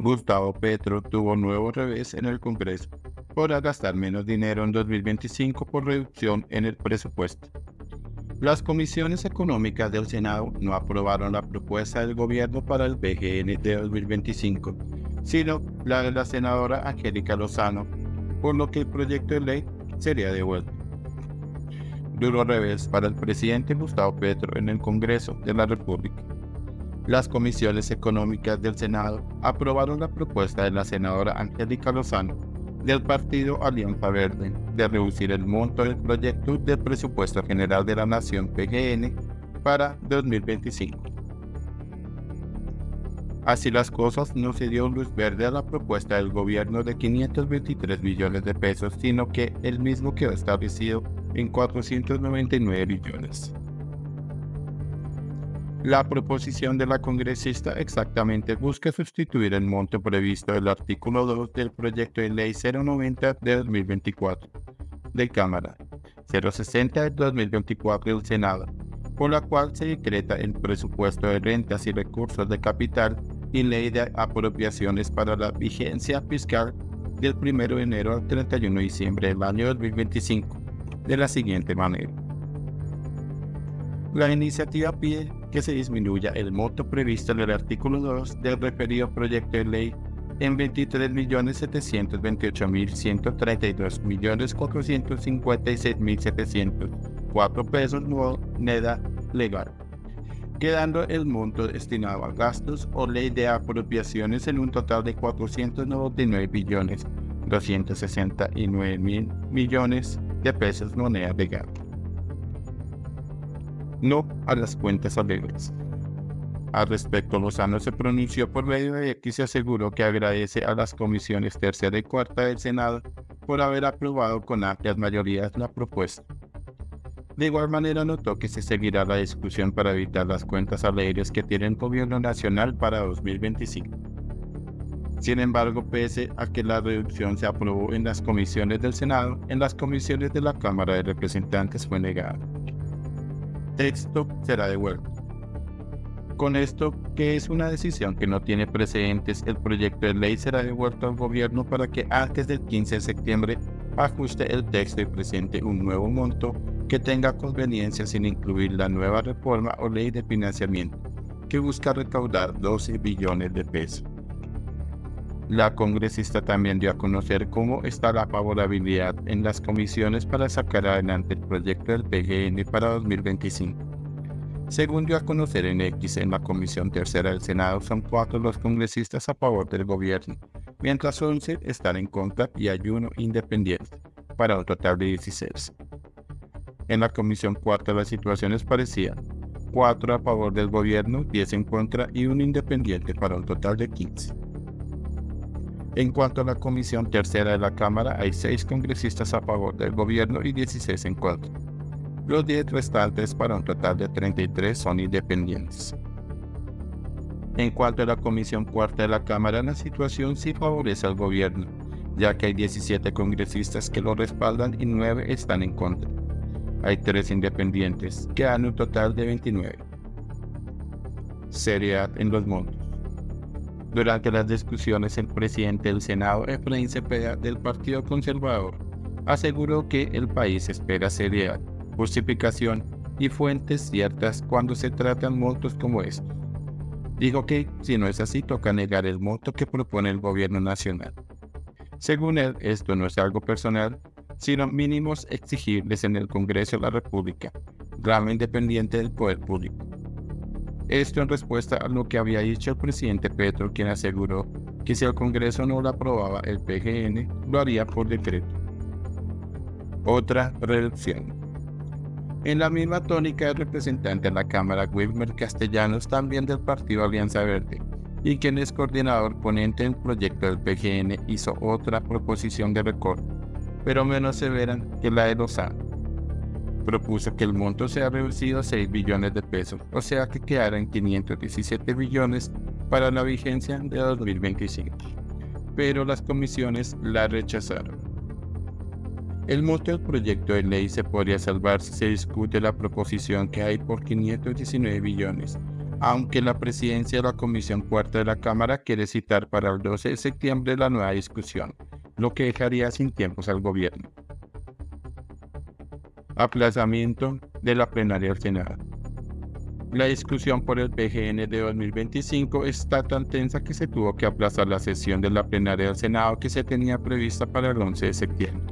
Gustavo Petro tuvo nuevo revés en el Congreso por gastar menos dinero en 2025 por reducción en el presupuesto. Las comisiones económicas del Senado no aprobaron la propuesta del gobierno para el PGN de 2025, sino la de la senadora Angélica Lozano, por lo que el proyecto de ley sería devuelto. Duro revés para el presidente Gustavo Petro en el Congreso de la República. Las comisiones económicas del Senado aprobaron la propuesta de la senadora Angélica Lozano del partido Alianza Verde de reducir el monto del proyecto del Presupuesto General de la Nación PGN para 2025. Así las cosas, no se dio luz verde a la propuesta del gobierno de 523 billones de pesos, sino que el mismo quedó establecido en 499 billones. La proposición de la congresista exactamente busca sustituir el monto previsto del artículo 2 del proyecto de ley 090 de 2024 de Cámara, 060 de 2024 del Senado, por la cual se decreta el presupuesto de rentas y recursos de capital y ley de apropiaciones para la vigencia fiscal del 1 de enero al 31 de diciembre del año 2025 de la siguiente manera. La iniciativa pide que se disminuya el monto previsto en el artículo 2 del referido proyecto de ley en 23.728.132.456.704 pesos moneda legal, quedando el monto destinado a gastos o ley de apropiaciones en un total de 499.269.000 millones de pesos moneda legal. No a las cuentas alegres. Al respecto, Lozano se pronunció por medio de X y aseguró que agradece a las comisiones tercera y cuarta del Senado por haber aprobado con amplias mayorías la propuesta. De igual manera, notó que se seguirá la discusión para evitar las cuentas alegres que tiene el gobierno nacional para 2025. Sin embargo, pese a que la reducción se aprobó en las comisiones del Senado, en las comisiones de la Cámara de Representantes fue negada. Texto será devuelto. Con esto, que es una decisión que no tiene precedentes, el proyecto de ley será devuelto al gobierno para que antes del 15 de septiembre ajuste el texto y presente un nuevo monto que tenga conveniencia sin incluir la nueva reforma o ley de financiamiento, que busca recaudar 12 billones de pesos. La congresista también dio a conocer cómo está la favorabilidad en las comisiones para sacar adelante el proyecto del PGN para 2025. Según dio a conocer en X, en la Comisión Tercera del Senado son 4 los congresistas a favor del gobierno, mientras 11 están en contra y hay 1 independiente, para un total de 16. En la Comisión Cuarta la situación es parecida, 4 a favor del gobierno, 10 en contra y 1 independiente, para un total de 15. En cuanto a la Comisión Tercera de la Cámara, hay 6 congresistas a favor del gobierno y 16 en contra. Los 10 restantes, para un total de 33, son independientes. En cuanto a la Comisión Cuarta de la Cámara, la situación sí favorece al gobierno, ya que hay 17 congresistas que lo respaldan y 9 están en contra. Hay 3 independientes, que dan un total de 29. Seriedad en los montos. Durante las discusiones, el presidente del Senado, Efraín Cepeda, del Partido Conservador, aseguró que el país espera seriedad, justificación y fuentes ciertas cuando se tratan montos como estos. Dijo que, si no es así, toca negar el monto que propone el gobierno nacional. Según él, esto no es algo personal, sino mínimos exigibles en el Congreso de la República, rama independiente del poder público. Esto en respuesta a lo que había dicho el presidente Petro, quien aseguró que si el Congreso no lo aprobaba el PGN, lo haría por decreto. Otra reducción. En la misma tónica, el representante de la Cámara, Wilmer Castellanos, también del partido Alianza Verde, y quien es coordinador ponente del proyecto del PGN, hizo otra proposición de recorte, pero menos severa que la de Lozano. Propuso que el monto sea reducido a 6 billones de pesos, o sea que quedara en 517 billones para la vigencia de 2025, pero las comisiones la rechazaron. El monto del proyecto de ley se podría salvar si se discute la proposición que hay por 519 billones, aunque la presidencia de la Comisión Cuarta de la Cámara quiere citar para el 12 de septiembre la nueva discusión, lo que dejaría sin tiempos al gobierno. Aplazamiento de la plenaria del Senado. La discusión por el PGN de 2025 está tan tensa que se tuvo que aplazar la sesión de la plenaria del Senado que se tenía prevista para el 11 de septiembre.